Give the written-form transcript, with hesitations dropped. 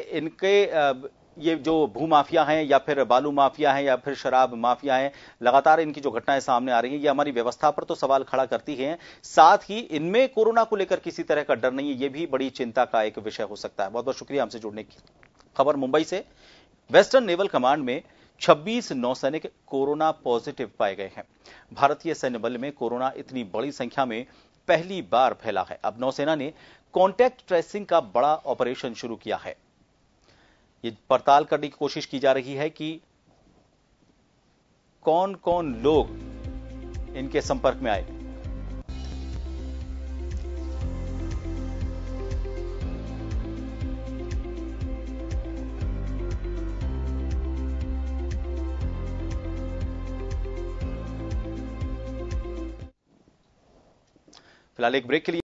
इनके ये जो भूमाफिया हैं या फिर बालू माफिया हैं या फिर शराब माफिया हैं, लगातार इनकी जो घटनाएं सामने आ रही हैं ये हमारी व्यवस्था पर तो सवाल खड़ा करती हैं, साथ ही इनमें कोरोना को लेकर किसी तरह का डर नहीं है, ये भी बड़ी चिंता का एक विषय हो सकता है। बहुत बहुत शुक्रिया हमसे जुड़ने की। खबर मुंबई से, वेस्टर्न नेवल कमांड में 26 नौसैनिक कोरोना पॉजिटिव पाए गए हैं। भारतीय सैन्य बल में कोरोना इतनी बड़ी संख्या में पहली बार फैला है। अब नौसेना ने कॉन्टैक्ट ट्रेसिंग का बड़ा ऑपरेशन शुरू किया है। ये पड़ताल करने की कोशिश की जा रही है कि कौन कौन लोग इनके संपर्क में आए। फिलहाल एक ब्रेक के लिए